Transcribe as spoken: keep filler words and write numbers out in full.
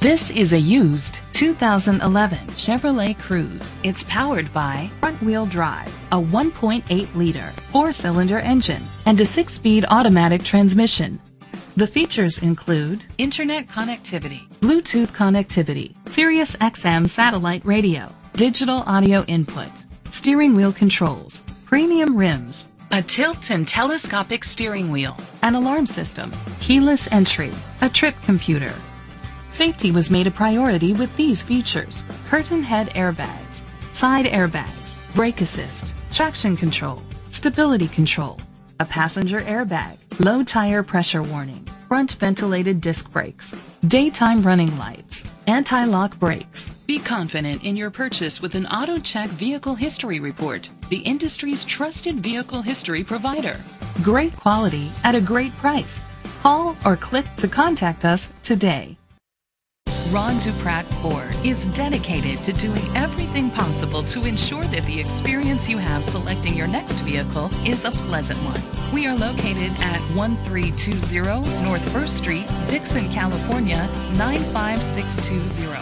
This is a used two thousand eleven Chevrolet Cruze. It's powered by front-wheel drive, a one point eight liter four-cylinder engine, and a six-speed automatic transmission. The features include internet connectivity, Bluetooth connectivity, Sirius X M satellite radio, digital audio input, steering wheel controls, premium rims, a tilt and telescopic steering wheel, an alarm system, keyless entry, a trip computer. Safety was made a priority with these features: curtain head airbags, side airbags, brake assist, traction control, stability control, a passenger airbag, low tire pressure warning, front ventilated disc brakes, daytime running lights, anti-lock brakes. Be confident in your purchase with an AutoCheck Vehicle History Report, the industry's trusted vehicle history provider. Great quality at a great price. Call or click to contact us today. Ron DuPratt Ford is dedicated to doing everything possible to ensure that the experience you have selecting your next vehicle is a pleasant one. We are located at one three two zero North First Street, Dixon, California nine five six two zero.